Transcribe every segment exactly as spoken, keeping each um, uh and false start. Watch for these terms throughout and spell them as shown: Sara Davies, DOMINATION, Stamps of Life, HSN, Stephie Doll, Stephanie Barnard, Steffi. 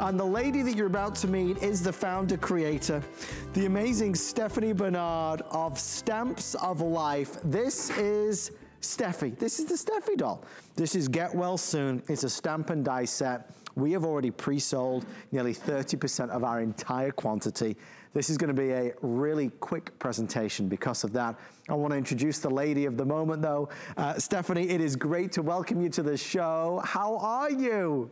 And the lady that you're about to meet is the founder creator, the amazing Stephanie Barnard of Stamps of Life. This is Steffi. This is the Steffi doll. This is Get Well Soon. It's a stamp and die set. We have already pre-sold nearly thirty percent of our entire quantity. This is going to be a really quick presentation because of that. I want to introduce the lady of the moment though. Uh, Stephanie, it is great to welcome you to the show. How are you?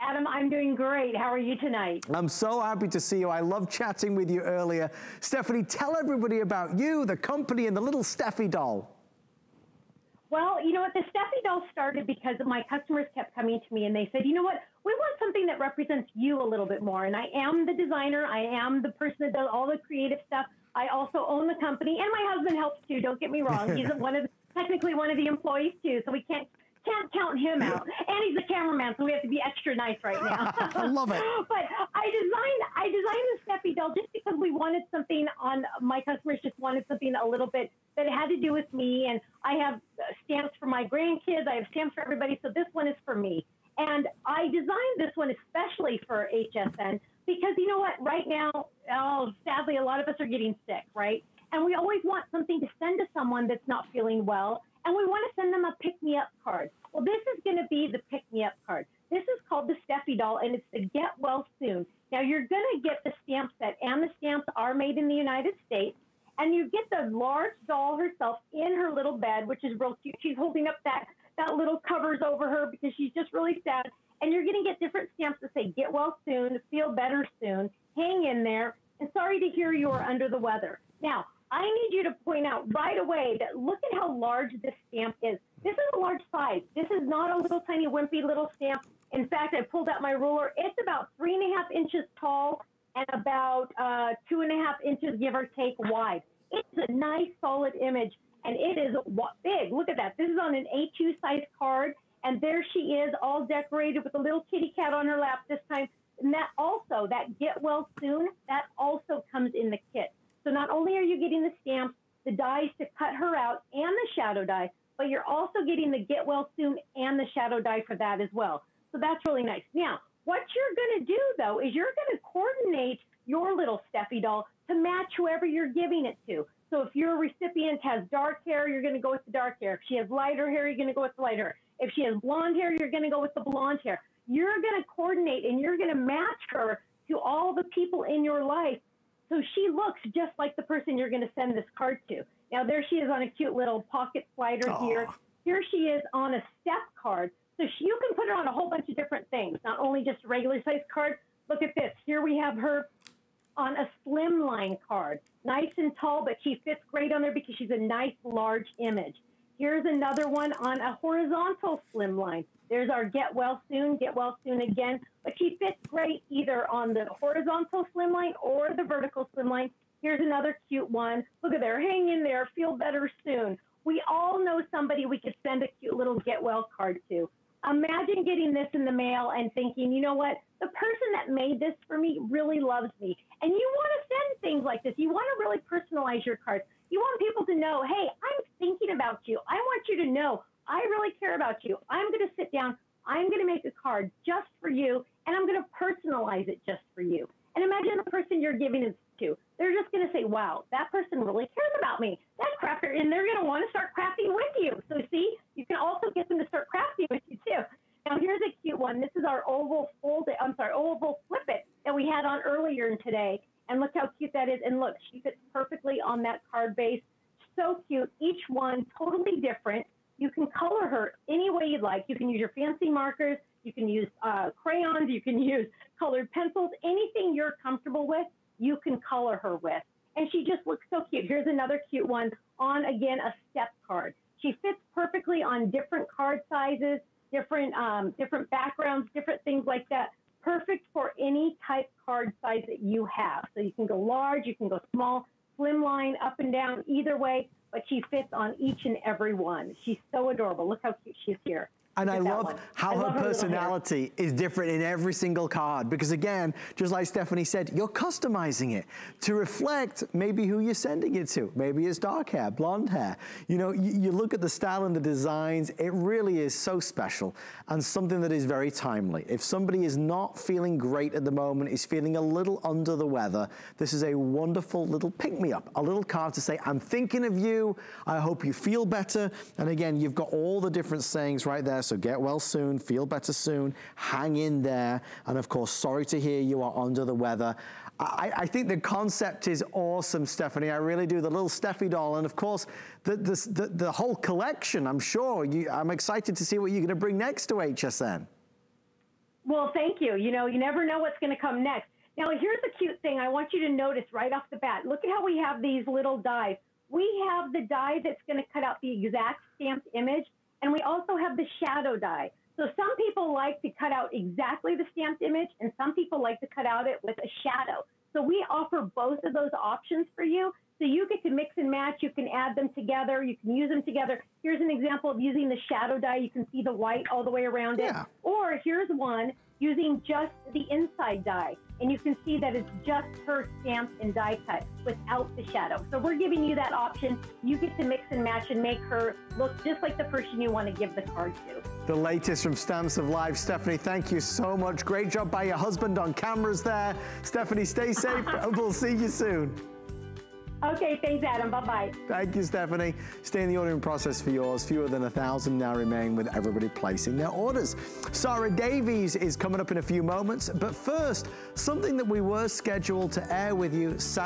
Adam, I'm doing great. How are you tonight? I'm so happy to see you. I loved chatting with you earlier. Stephanie, tell everybody about you, the company, and the little Steffi doll. Well, you know what? The Steffi doll started because my customers kept coming to me and they said, you know what? We want something that represents you a little bit more. And I am the designer. I am the person that does all the creative stuff. I also own the company. And my husband helps too. Don't get me wrong. He's one of, technically one of the employees too. So we can't. Can't count him out, and he's a cameraman, so we have to be extra nice right now. I love it. But I designed, I designed the Steffi doll just because we wanted something on my customers just wanted something a little bit that had to do with me. And I have stamps for my grandkids. I have stamps for everybody. So this one is for me, and I designed this one especially for H S N because you know what? Right now, oh, sadly, a lot of us are getting sick, right? And we always want something to send to someone that's not feeling well. And we want to send them a pick-me-up card. Well, this is going to be the pick-me-up card. This is called the Steffi doll, and it's the Get Well Soon. Now, you're going to get the stamp set, and the stamps are made in the United States. And you get the large doll herself in her little bed, which is real cute. She's holding up that, that little covers over her because she's just really sad. And you're going to get different stamps that say Get Well Soon, Feel Better Soon, Hang in There, and Sorry to Hear You Are Under the Weather. Now, I need you to point out right away that look at how large this stamp is. This is a large size. This is not a little tiny wimpy little stamp. In fact, I pulled out my ruler. It's about three and a half inches tall and about uh, two and a half inches, give or take, wide. It's a nice solid image, and it is big. Look at that. This is on an A two size card, and there she is, all decorated with a little kitty cat on her lap this time. And that also, that Get Well Soon, that also comes in the kit. So not only are you getting the stamps, the dies to cut her out, and the shadow die, but you're also getting the Get Well Soon and the shadow die for that as well. So that's really nice. Now, what you're going to do, though, is you're going to coordinate your little Steffi doll to match whoever you're giving it to. So if your recipient has dark hair, you're going to go with the dark hair. If she has lighter hair, you're going to go with the lighter hair. If she has blonde hair, you're going to go with the blonde hair. You're going to coordinate, and you're going to match her to all the people in your life. So she looks just like the person you're going to send this card to. Now, there she is on a cute little pocket slider. Aww. Here. Here she is on a step card. So she, you can put her on a whole bunch of different things, not only just a regular size card. Look at this. Here we have her on a slimline card. Nice and tall, but she fits great on there because she's a nice, large image. Here's another one on a horizontal slimline. There's our Get Well Soon, Get Well Soon again. But she fits great either on the horizontal slimline or the vertical slimline. Here's another cute one. Look at there, Hang in There, Feel Better Soon. We all know somebody we could send a cute little Get Well card to. Imagine getting this in the mail and thinking, you know what? The person that made this for me really loves me. And you want to send things like this. You want to really personalize your cards. You want people to know, hey, I'm thinking about you. I want you to know I really care about you. I'm going to sit down. I'm going to make a card just for you, and I'm going to personalize it just for you. And imagine the person you're giving it to. They're just going to say, wow, that person really cares about me. That crafter, and they're going to want to start crafting with you. So see, you can also get them to start crafting with you too. Now here's a cute one. This is our oval fold it, I'm sorry, oval flip it that we had on earlier today. And look how cute that is. And look, she fits perfectly on that card base. So cute. Each one totally different. You can color her any way you'd like. You can use your fancy markers. You can use uh, crayons. You can use colored pencils. Anything you're comfortable with, you can color her with. And she just looks so cute. Here's another cute one on, again, a step card. She fits perfectly on different card sizes, different, um, different backgrounds, different things like that. Perfect for any type card size that you have. So you can go large, you can go small, slimline, up and down, either way. But she fits on each and every one. She's so adorable. Look how cute she is here. And I love how her personality is different in every single card, because again, just like Stephanie said, you're customizing it to reflect maybe who you're sending it to. Maybe it's dark hair, blonde hair. You know, you, you look at the style and the designs, it really is so special and something that is very timely. If somebody is not feeling great at the moment, is feeling a little under the weather, this is a wonderful little pick-me-up, a little card to say, I'm thinking of you, I hope you feel better. And again, you've got all the different sayings right there. So get well soon, feel better soon, hang in there. And of course, sorry to hear you are under the weather. I, I think the concept is awesome, Stephanie. I really do. The little Steffi doll. And of course, the, the, the, the whole collection, I'm sure. You, I'm excited to see what you're going to bring next to H S N. Well, thank you. You know, you never know what's going to come next. Now, here's the cute thing I want you to notice right off the bat. Look at how we have these little dies. We have the die that's going to cut out the exact stamped image. And we also have the shadow die. So some people like to cut out exactly the stamped image, and some people like to cut out it with a shadow. So we offer both of those options for you. So you get to mix and match. You can add them together. You can use them together. Here's an example of using the shadow die. You can see the white all the way around it. Yeah. Or here's one using just the inside die. And you can see that it's just her stamped and die cut without the shadow. So we're giving you that option. You get to mix and match and make her look just like the person you want to give the card to. The latest from Stamps of Life. Stephanie, thank you so much. Great job by your husband on cameras there. Stephanie, stay safe and we'll see you soon. Okay, thanks, Adam. Bye-bye. Thank you, Stephanie. Stay in the ordering process for yours. Fewer than a thousand now remain, with everybody placing their orders. Sara Davies is coming up in a few moments, but first, something that we were scheduled to air with you Saturday.